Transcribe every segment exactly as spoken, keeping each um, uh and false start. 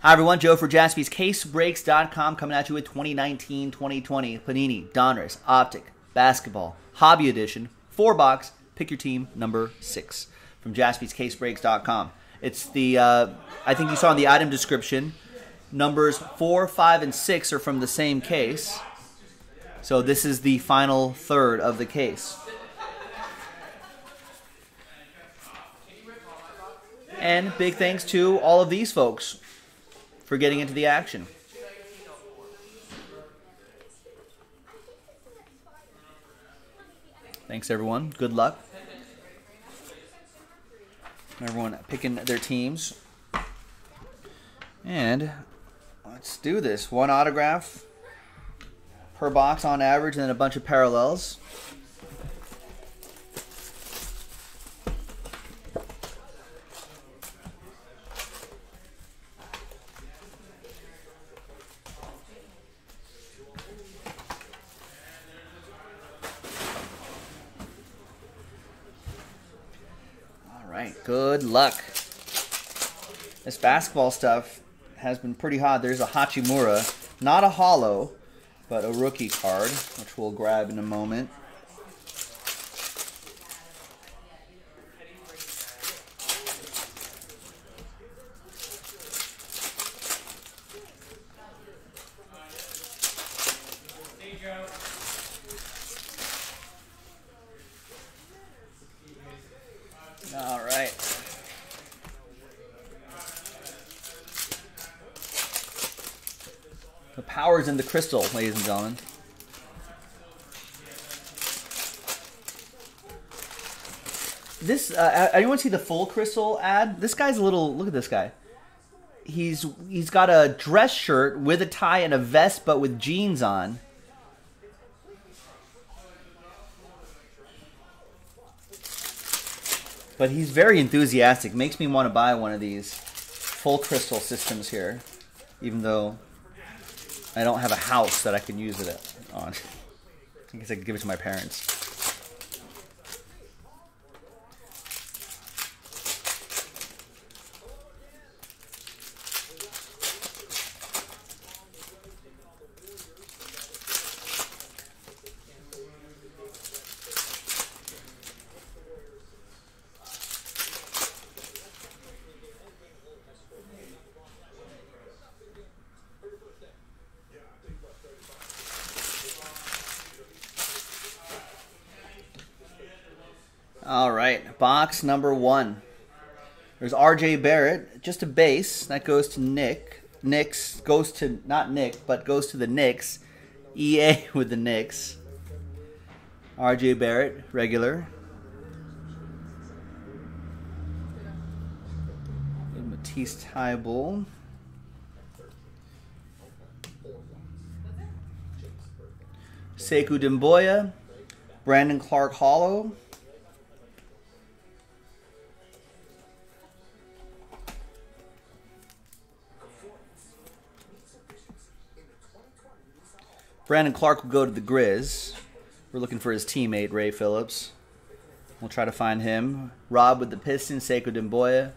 Hi everyone, Joe for Jaspys Case Breaks dot com coming at you with twenty nineteen twenty twenty Panini Donruss Optic Basketball Hobby Edition, four box, pick your team number six from Jaspys Case Breaks dot com. It's the, uh, I think you saw in the item description, numbers four, five, and six are from the same case. So this is the final third of the case. And big thanks to all of these folks for getting into the action. Thanks everyone, good luck. Everyone picking their teams. And let's do this, one autograph per box on average and then a bunch of parallels. Good luck. This basketball stuff has been pretty hot. There's a Hachimura, not a hollow, but a rookie card, which we'll grab in a moment. The power's in the crystal, ladies and gentlemen. This, uh, anyone see the full crystal ad? This guy's a little, look at this guy. He's He's got a dress shirt with a tie and a vest, but with jeans on. But he's very enthusiastic. Makes me want to buy one of these full crystal systems here, even though I don't have a house that I can use it on. I guess I could give it to my parents. All right, box number one. There's R J. Barrett, just a base. That goes to Nick. Knicks goes to, not Nick, but goes to the Knicks. E A with the Knicks. R J. Barrett, regular. And Matisse Thybulle. Sekou Doumbouya. Brandon Clarke, hollow. Brandon Clarke will go to the Grizz. We're looking for his teammate, Ray Phillips. We'll try to find him. Rob with the Pistons, Sekou Doumbouya,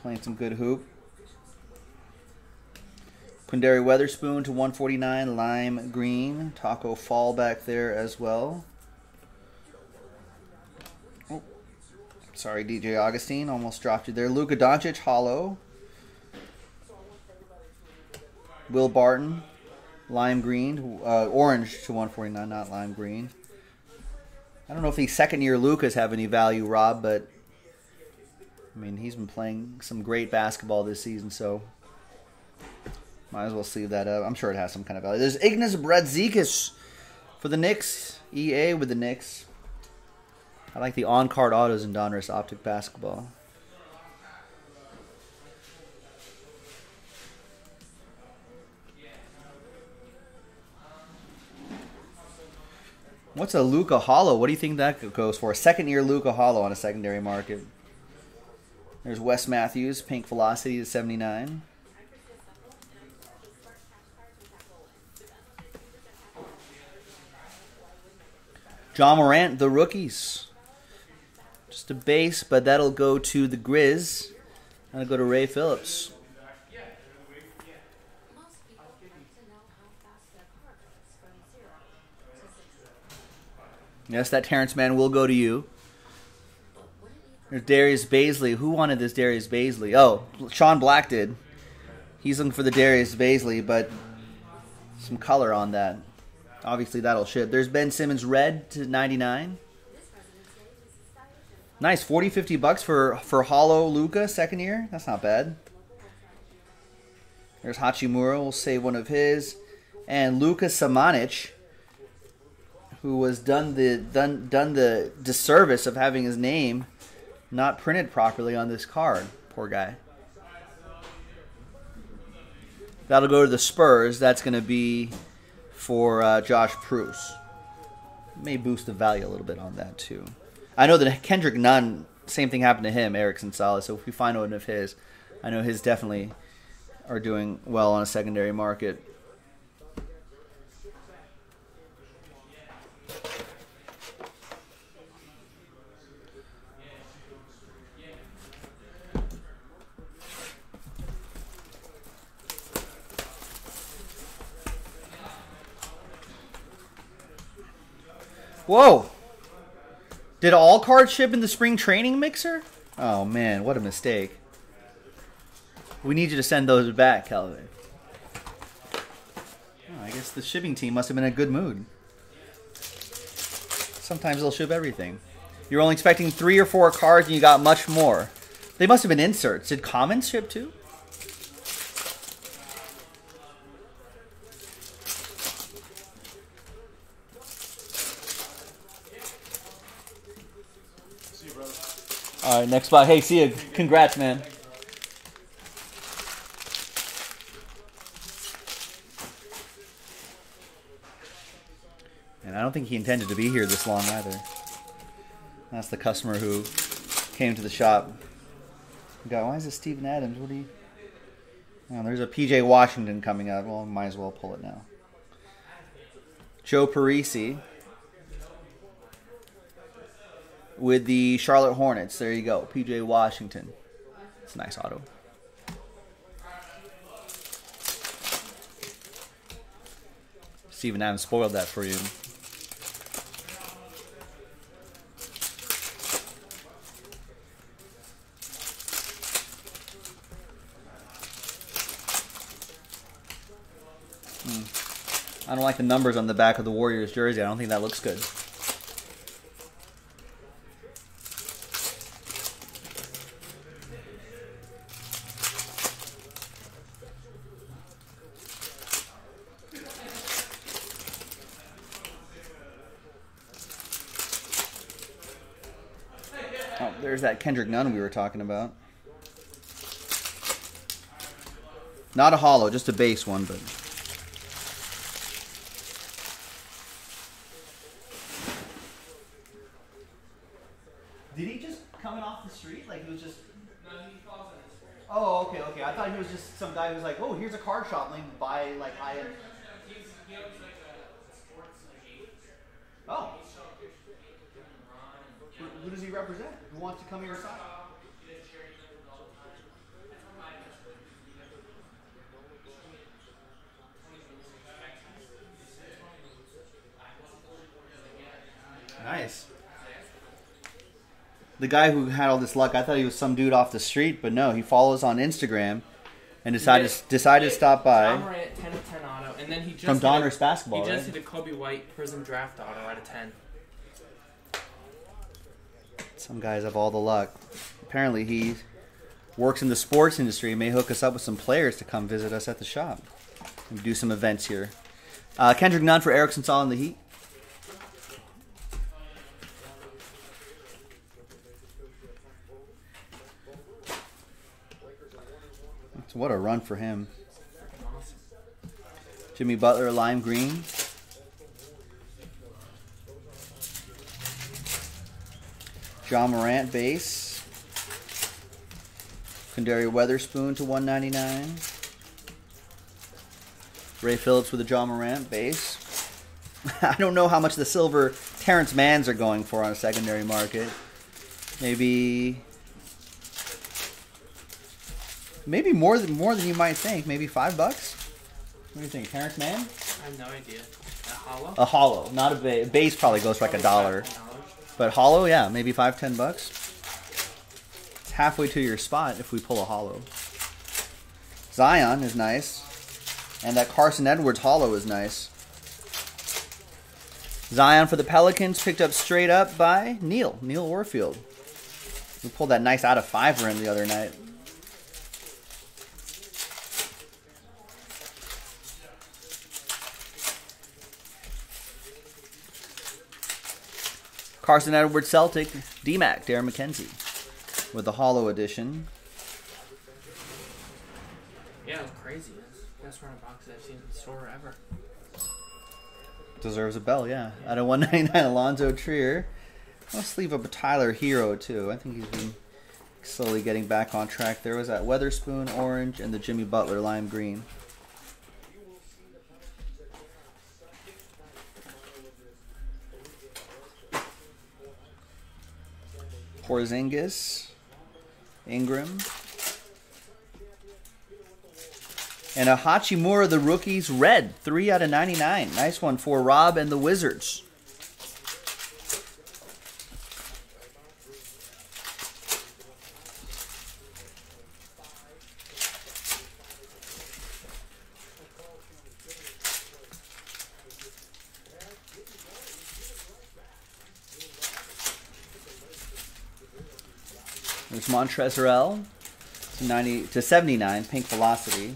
playing some good hoop. Kundari Weatherspoon to one forty-nine, lime green. Taco Fall back there as well. Oh, sorry, D J Augustine, almost dropped you there. Luka Doncic, hollow. Will Barton. Lime green, uh, orange to one forty-nine, not lime green. I don't know if the second-year Lukas have any value, Rob, but I mean he's been playing some great basketball this season, so might as well sleeve that up. I'm sure it has some kind of value. There's Ignas Brazikas for the Knicks, E A with the Knicks. I like the on-card autos in Donruss Optic Basketball. What's a Luka hollow? What do you think that goes for? A second-year Luka hollow on a secondary market. There's Wes Matthews, pink velocity to seventy-nine. John Morant, the rookies. Just a base, but that'll go to the Grizz. That'll go to Ray Phillips. Yes, that Terrence man will go to you. There's Darius Bazley. Who wanted this Darius Bazley? Oh, Sean Black did. He's looking for the Darius Bazley, but some color on that. Obviously, that'll ship. There's Ben Simmons red to ninety-nine. Nice, forty, fifty bucks for, for hollow Luka, second year. That's not bad. There's Hachimura. We'll save one of his. And Luka Samanic, who was done the done done the disservice of having his name not printed properly on this card. Poor guy. That'll go to the Spurs. That's going to be for uh, Josh Preuss. May boost the value a little bit on that too. I know that Kendrick Nunn, same thing happened to him, Erickson Salas. So if we find one of his, I know his definitely are doing well on a secondary market. Whoa! Did all cards ship in the spring training mixer? Oh man, what a mistake. We need you to send those back, Calvin. Oh, I guess the shipping team must have been in a good mood. Sometimes they'll ship everything. You're only expecting three or four cards and you got much more. They must have been inserts. Did commons ship too? All right, next spot. Hey, see you. Congrats, man. And I don't think he intended to be here this long either. That's the customer who came to the shop. God, why is this Steven Adams? What do you? Oh, there's a P J Washington coming out. Well, might as well pull it now. Joe Parisi. With the Charlotte Hornets. There you go. P J Washington. It's a nice auto. Steven Adams spoiled that for you. Hmm. I don't like the numbers on the back of the Warriors jersey. I don't think that looks good. There's that Kendrick Nunn we were talking about. Not a hollow, just a base one, but did he just coming off the street? Like he was just Oh, okay, okay. I thought he was just some guy who was like, oh, here's a card shop, let me buy like high end. Oh. Who does he represent? Who wants to come here aside? Nice. The guy who had all this luck, I thought he was some dude off the street, but no, he follows on Instagram and decided yeah. decided yeah. to stop by. John Morant, ten of ten auto, and then he just from Donruss Basketball. He just right? hit a Coby White Prism Draft auto out of ten. Some guys have all the luck. Apparently he works in the sports industry and may hook us up with some players to come visit us at the shop. We do some events here. Uh, Kendrick Nunn for Erickson Saul in the Heat. So what a run for him. Jimmy Butler, lime green. John Morant base. Kundari Weatherspoon to one ninety-nine. Ray Phillips with a John Morant base. I don't know how much the silver Terrence Manns are going for on a secondary market. Maybe maybe more than more than you might think. Maybe five bucks? What do you think, Terrence Mann? I have no idea. hollow? A hollow, not a base. Base probably goes for like a dollar. But hollow, yeah, maybe five, ten bucks. It's halfway to your spot if we pull a hollow. Zion is nice. And that Carson Edwards hollow is nice. Zion for the Pelicans, picked up straight up by Neil, Neil Warfield. We pulled that nice out of five rim the other night. Carson Edwards Celtic, D-Mac, Darren McKenzie with the hollow edition. Yeah, it's crazy. Best run of boxes I've seen in the store ever. Deserves a bell, yeah. yeah. Out of one ninety-nine, Alonzo Trier. I'll sleeve up a Tyler Hero, too. I think he's been slowly getting back on track. There was that Weatherspoon orange and the Jimmy Butler lime green. Porzingis, Ingram. And a Hachimura, the rookies, red, three out of ninety-nine. Nice one for Rob and the Wizards. There's Montrezl Harrell to ninety to seventy-nine, pink velocity.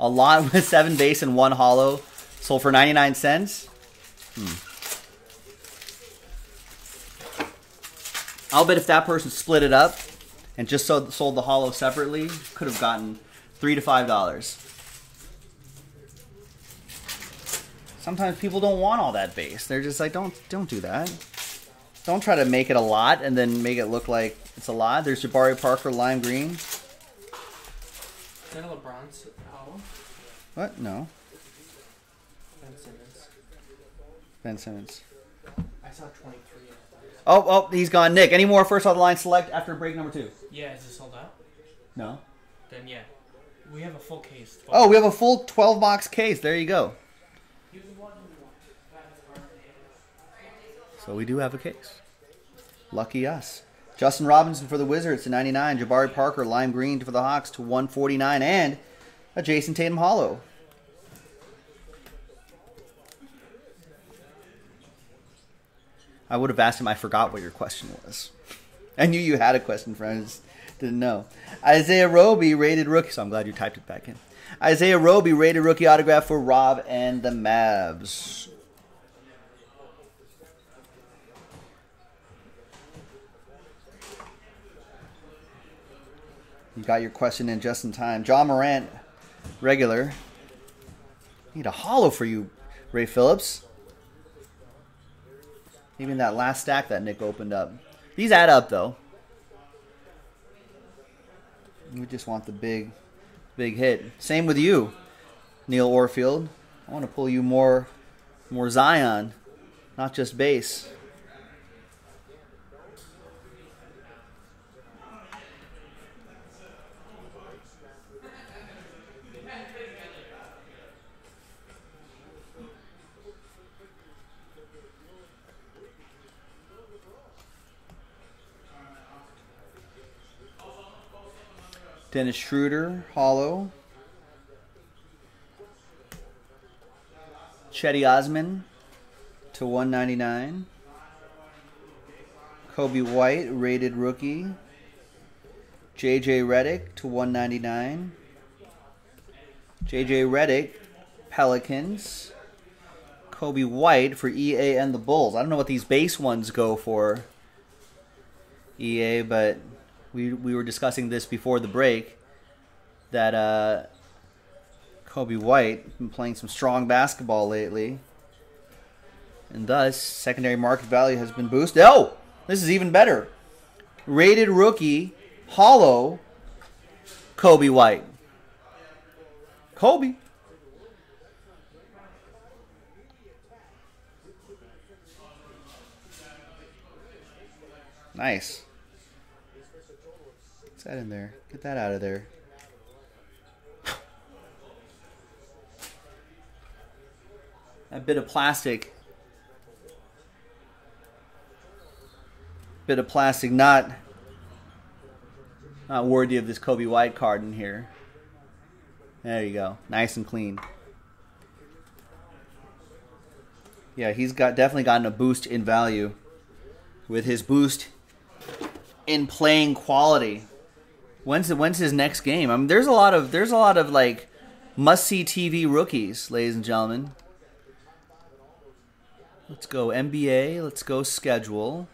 A lot with seven base and one hollow. Sold for ninety-nine cents. Hmm. I'll bet if that person split it up and just sold, sold the hollow separately, could have gotten three to five dollars. Sometimes people don't want all that base. They're just like, don't, don't do that. Don't try to make it a lot and then make it look like it's a lot. There's Jabari Parker, lime green. Is that a LeBron's hollow? What? No. Ben Simmons. Ben Simmons. I saw twenty-three. Oh, oh, he's gone. Nick, any more first on the line select after break number two? Yeah, is it sold out? No. Then yeah. We have a full case. Oh, we have a full twelve box case. There you go. So we do have a case. Lucky us. Justin Robinson for the Wizards to ninety-nine. Jabari Parker, lime green for the Hawks to one forty-nine. And a Jason Tatum hollow. I would have asked him, I forgot what your question was. I knew you had a question, friends. Didn't know. Isaiah Roby, rated rookie. So I'm glad you typed it back in. Isaiah Roby, rated rookie autograph for Rob and the Mavs. You got your question in just in time. John Morant, regular. Need a hollow for you, Ray Phillips. Even that last stack that Nick opened up. These add up, though. We just want the big, big hit. Same with you, Neil Warfield. I want to pull you more, more Zion, not just base. Dennis Schroeder, hollow. Chetty Osman to one ninety-nine. Coby White, rated rookie. J J Redick to one ninety-nine. J J Redick, Pelicans. Coby White for E A and the Bulls. I don't know what these base ones go for, E A, but... We, we were discussing this before the break, that uh, Coby White been playing some strong basketball lately. And thus, secondary market value has been boosted. Oh, this is even better. Rated rookie, hollow, Coby White. Coby. Nice. Get that in there. Get that out of there. That bit of plastic. Bit of plastic not, not worthy of this Coby White card in here. There you go. Nice and clean. Yeah, he's got definitely gotten a boost in value with his boost in playing quality. When's the, when's his next game? I mean, there's a lot of there's a lot of like must-see T V rookies, ladies and gentlemen. Let's go N B A. Let's go schedule.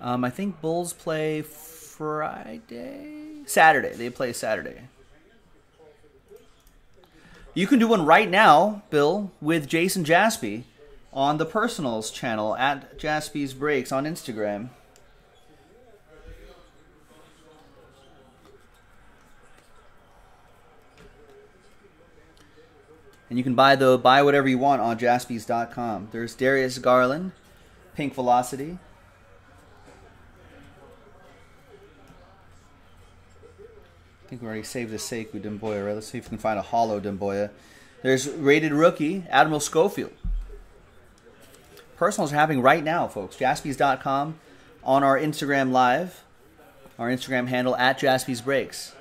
Um, I think Bulls play Friday, Saturday. They play Saturday. You can do one right now, Bill, with Jason Jaspy on the Personals channel at Jaspy's Breaks on Instagram. And you can buy the buy whatever you want on Jaspys dot com. There's Darius Garland, Pink Velocity. I think we already saved the Sekou Doumbouya, right? Let's see if we can find a hollow Doumbouya. There's rated rookie, Admiral Schofield. Personals are happening right now, folks. Jaspys dot com on our Instagram live. Our Instagram handle at JaspysBreaks.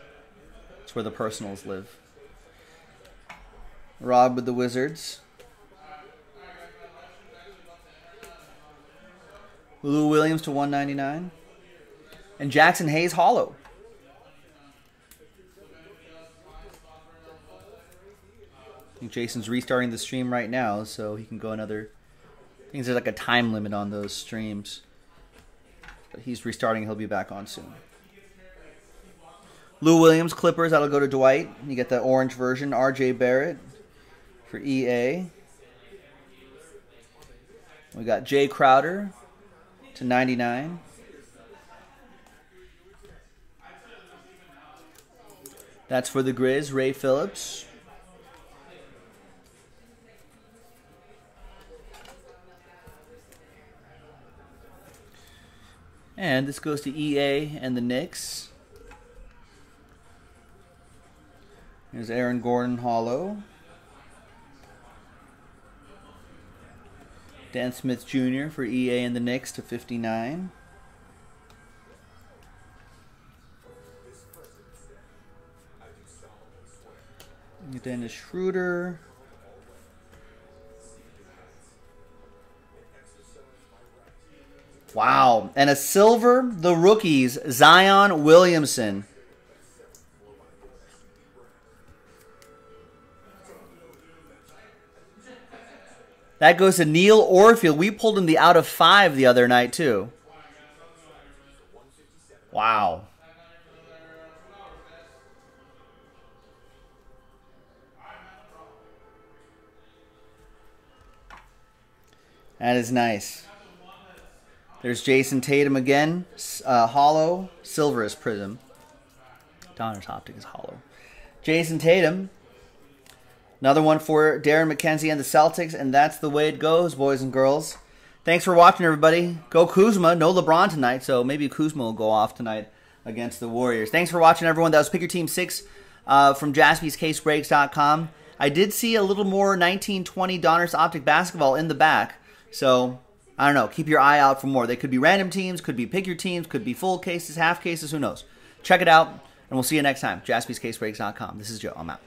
That's where the personals live. Rob with the Wizards. Lou Williams to one ninety-nine. And Jackson Hayes hollow. Jason's restarting the stream right now, so he can go another. I think there's like a time limit on those streams. But he's restarting. He'll be back on soon. Lou Williams, Clippers. That'll go to Dwight. You get the orange version. R J Barrett for E A. We got Jay Crowder to ninety-nine. That's for the Grizz. Ray Phillips. And this goes to E A and the Knicks. There's Aaron Gordon hollow. Dan Smith Junior for E A and the Knicks to fifty-nine. Dennis Schroeder. Wow. And a silver, the rookies, Zion Williamson. That goes to Neil Orfield. We pulled him the out of five the other night, too. Wow. That is nice. There's Jason Tatum again, uh, hollow. Silver is prism. Donruss Optic is hollow. Jason Tatum. Another one for Darren McKenzie and the Celtics, and that's the way it goes, boys and girls. Thanks for watching, everybody. Go Kuzma. No LeBron tonight, so maybe Kuzma will go off tonight against the Warriors. Thanks for watching, everyone. That was Pick Your Team six uh, from Jaspys Case Breaks dot com. I did see a little more nineteen twenty Donruss Optic basketball in the back, so... I don't know. Keep your eye out for more. They could be random teams, could be pick your teams, could be full cases, half cases, who knows. Check it out, and we'll see you next time. Jaspys Case Breaks dot com. This is Joe. I'm out.